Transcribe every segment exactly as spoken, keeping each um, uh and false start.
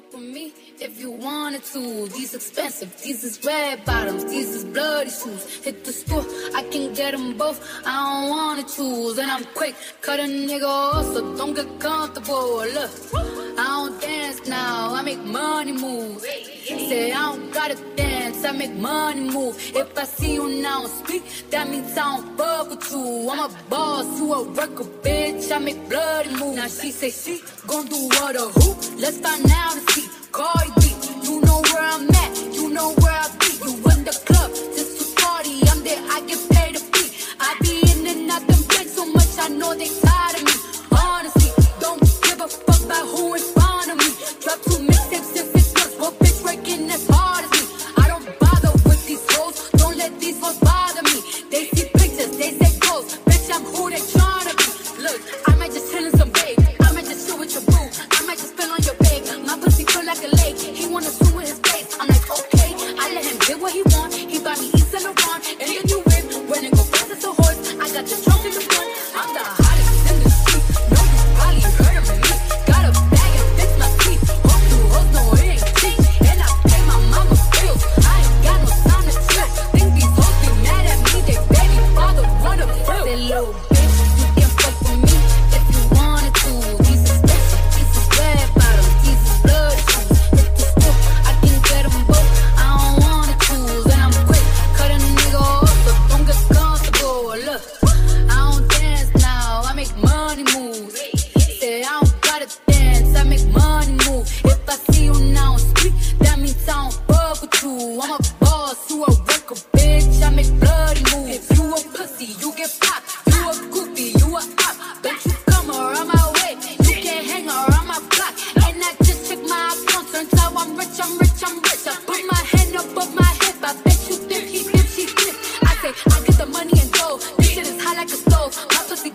fuck with me if you wanted to. These expensive, these is red bottoms, these is bloody shoes. Hit the store, I can get them both, I don't wanna choose. And I'm quick, cut a nigga off, so don't get comfortable. Look, I don't dance now, I make money move. Say I don't gotta dance, I make money move. If I see you now speak, that means I don't fuck with you. I'm a boss to a worker, bitch, I make bloody moves. Now she say she gon' do what or who, let's find out and see. Cardi B, you know where I'm at, you know where I be. You in the club, just to party, I'm there, I get paid to be. I be in and out them bitch so much, I know they tired of me. Honestly, don't give a fuck about who is fond of me. Drop two mixtapes if it's worth, what bitch working as hard as me. I don't bother with these hoes, don't let these hoes bother me. They see pictures, they say goals, bitch I'm who they tryna be. Look, I might just chill in some babe, I might just chill with your boo, I might just spill on your babe. My pussy feel like a lake, he wanna swim with his face. I'm like, okay, I let him get what he want. He buy me East and around, and you do it. When it go fast as a horse, I got the trunk in the front. I'm the hottest in the street, no, you probably heard of me. Got a bag and fix my teeth, hope you hoes know it ain't cheap. And I pay my mama's bills, I ain't got no time to chill. Think these hoes be mad at me, they baby father wanna feel.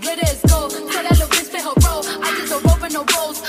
Glitter is gold, tell that little bitch play her role. I just a rope and no rolls.